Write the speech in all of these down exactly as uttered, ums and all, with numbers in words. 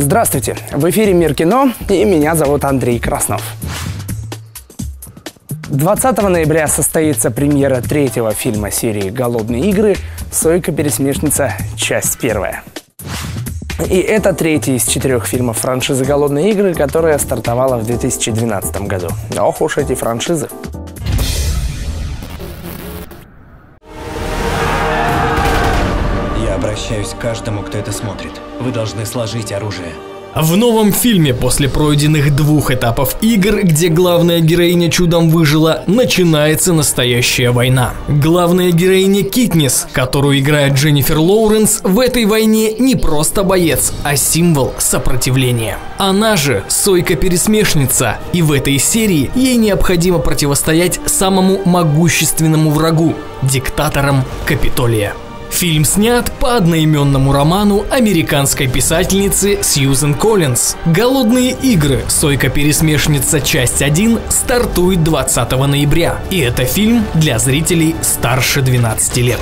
Здравствуйте! В эфире «Мир кино» и меня зовут Андрей Краснов. двадцатого ноября состоится премьера третьего фильма серии «Голодные игры» «Сойка-пересмешница. Часть первая». И это третий из четырех фильмов франшизы «Голодные игры», которая стартовала в две тысячи двенадцатом году. Ох уж эти франшизы! Я обращаюсь к каждому, кто это смотрит. Вы должны сложить оружие. В новом фильме после пройденных двух этапов игр, где главная героиня чудом выжила, начинается настоящая война. Главная героиня Китнис, которую играет Дженнифер Лоуренс, в этой войне не просто боец, а символ сопротивления. Она же Сойка-пересмешница, и в этой серии ей необходимо противостоять самому могущественному врагу – диктаторам Капитолия. Фильм снят по одноименному роману американской писательницы Сьюзен Коллинз. «Голодные игры. Сойка-пересмешница. Часть один» стартует двадцатого ноября. И это фильм для зрителей старше двенадцати лет.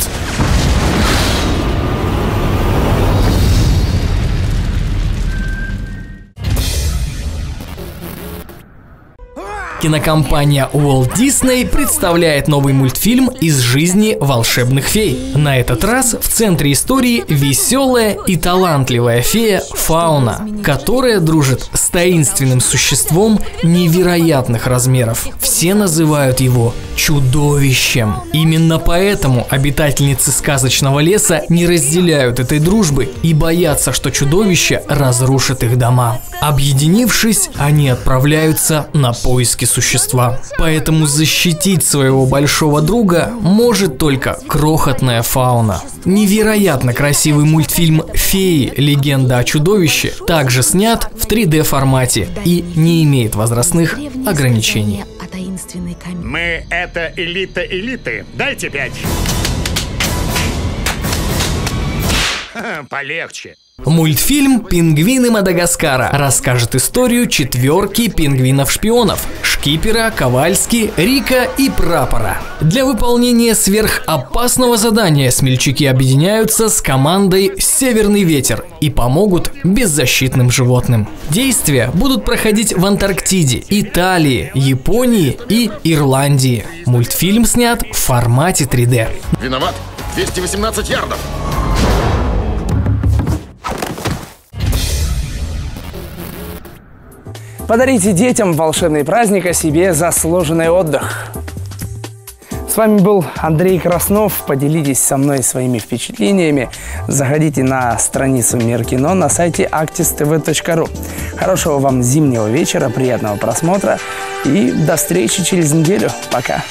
Кинокомпания Уолт Дисней представляет новый мультфильм из жизни волшебных фей. На этот раз в центре истории веселая и талантливая фея Фауна, которая дружит с таинственным существом невероятных размеров. Все называют его чудовищем. Именно поэтому обитательницы сказочного леса не разделяют этой дружбы и боятся, что чудовище разрушит их дома. Объединившись, они отправляются на поиски существа. Поэтому защитить своего большого друга может только крохотная Фауна. Невероятно красивый мультфильм «Феи: Легенда о чудовище» также снят в три дэ формате и не имеет возрастных ограничений. Мы — это элита элиты. Дайте пять. Полегче. Мультфильм «Пингвины Мадагаскара» расскажет историю четверки пингвинов-шпионов – Шкипера, Ковальски, Рика и Прапора. Для выполнения сверхопасного задания смельчаки объединяются с командой «Северный ветер» и помогут беззащитным животным. Действия будут проходить в Антарктиде, Италии, Японии и Ирландии. Мультфильм снят в формате три дэ. Виноват! двести восемнадцать ярдов! Подарите детям волшебный праздник, а себе заслуженный отдых. С вами был Андрей Краснов. Поделитесь со мной своими впечатлениями. Заходите на страницу «Мир кино» на сайте actistv точка ру. Хорошего вам зимнего вечера, приятного просмотра и до встречи через неделю. Пока!